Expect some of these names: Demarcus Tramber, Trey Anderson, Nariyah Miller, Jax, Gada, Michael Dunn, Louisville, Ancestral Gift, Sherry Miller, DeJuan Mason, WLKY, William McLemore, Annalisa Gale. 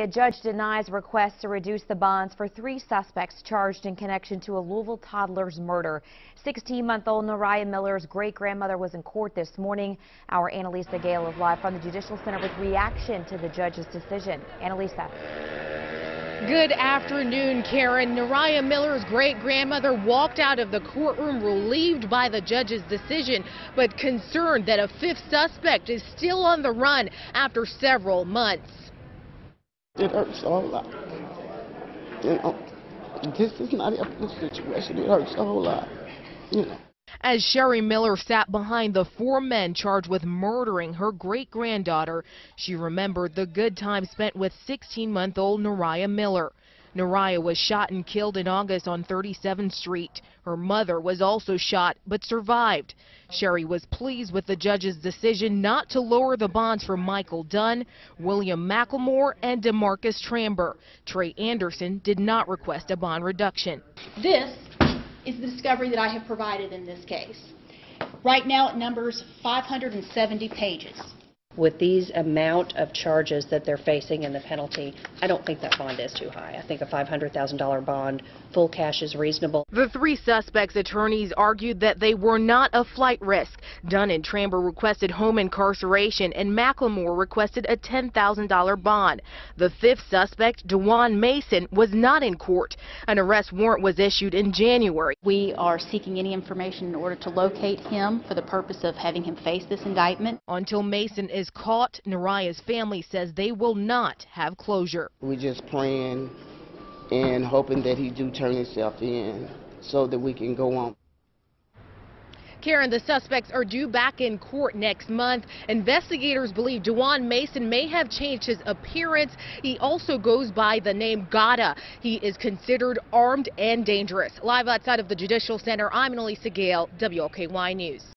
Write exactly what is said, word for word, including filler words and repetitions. A judge denies requests to reduce the bonds for three suspects charged in connection to a Louisville toddler's murder. sixteen-month-old Nariyah Miller's great-grandmother was in court this morning. Our Annalisa Gale is live from the Judicial Center with reaction to the judge's decision. Annalisa. Good afternoon, Karen. Nariyah Miller's great-grandmother walked out of the courtroom relieved by the judge's decision, but concerned that a fifth suspect is still on the run after several months. It hurts a whole lot. You know, this is not a good situation. It hurts a whole lot. You know. As Sherry Miller sat behind the four men charged with murdering her great-granddaughter, she remembered the good time spent with sixteen-month-old Nariyah Miller. Nariyah was shot and killed in August on thirty-seventh street. Her mother was also shot but survived. Sherry was pleased with the judge's decision not to lower the bonds for Michael Dunn, William McLemore, and Demarcus Tramber. Trey Anderson did not request a bond reduction. This is the discovery that I have provided in this case. Right now it numbers five hundred seventy pages. With these amount of charges that they're facing and the penalty, I don't think that bond is too high. I think a five hundred thousand dollar bond, full cash, is reasonable. The three suspects' attorneys argued that they were not a flight risk. Dunn and Tramber requested home incarceration, and McLemore requested a ten thousand dollar bond. The fifth suspect, DeJuan Mason, was not in court. An arrest warrant was issued in January. We are seeking any information in order to locate him for the purpose of having him face this indictment. Until Mason is is caught, Nariyah's family says they will not have closure. We're just praying and hoping that he do turn himself in so that we can go on. Karen, the suspects are due back in court next month. Investigators believe DeJuan Mason may have changed his appearance. He also goes by the name Gada. He is considered armed and dangerous. Live outside of the Judicial Center, I'm Annalisa Gale, W L K Y News.